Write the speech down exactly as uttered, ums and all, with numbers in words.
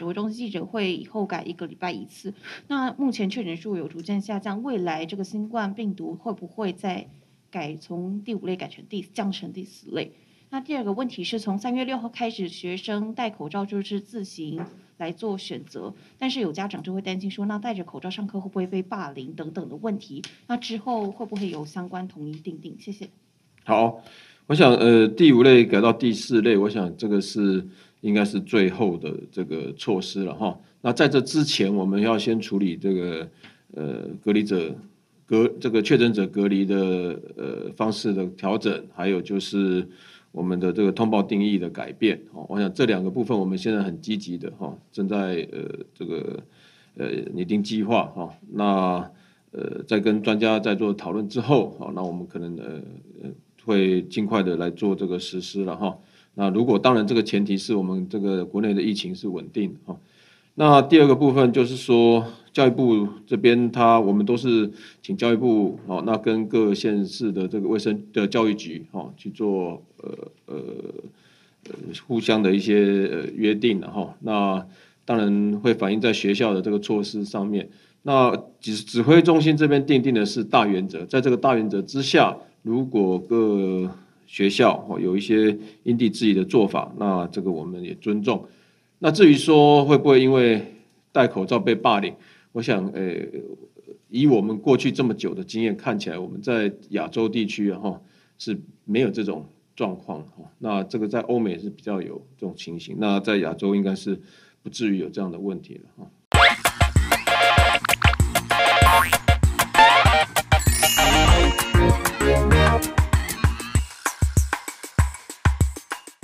指挥中心记者会以后改一个礼拜一次。那目前确诊数有逐渐下降，未来这个新冠病毒会不会再改从第五类改成第降成第四类？那第二个问题是从三月六号开始，学生戴口罩就是自行来做选择，但是有家长就会担心说，那戴着口罩上课会不会被霸凌等等的问题？那之后会不会有相关统一定定？谢谢。好，我想呃第五类改到第四类，我想这个是应该是最后的这个措施了哈。那在这之前，我们要先处理这个呃隔离者。隔这个确诊者隔离的呃方式的调整，还有就是我们的这个通报定义的改变，哦，我想这两个部分我们现在很积极的哈，哦，正在呃这个呃拟定计划哈，哦，那呃在跟专家在做讨论之后，好，哦，那我们可能呃会尽快的来做这个实施了哈，哦。那如果当然这个前提是我们这个国内的疫情是稳定哈，哦。那第二个部分就是说，教育部这边他我们都是请教育部哦，那跟各县市的这个卫生的教育局哦去做呃呃互相的一些呃约定了哈。那当然会反映在学校的这个措施上面。那指指挥中心这边定定的是大原则，在这个大原则之下，如果各学校哦有一些因地制宜的做法，那这个我们也尊重。那至于说会不会因为戴口罩被霸凌，我想，呃，以我们过去这么久的经验看起来，我们在亚洲地区哈，啊，是没有这种状况哈。那这个在欧美是比较有这种情形，那在亚洲应该是不至于有这样的问题了哈。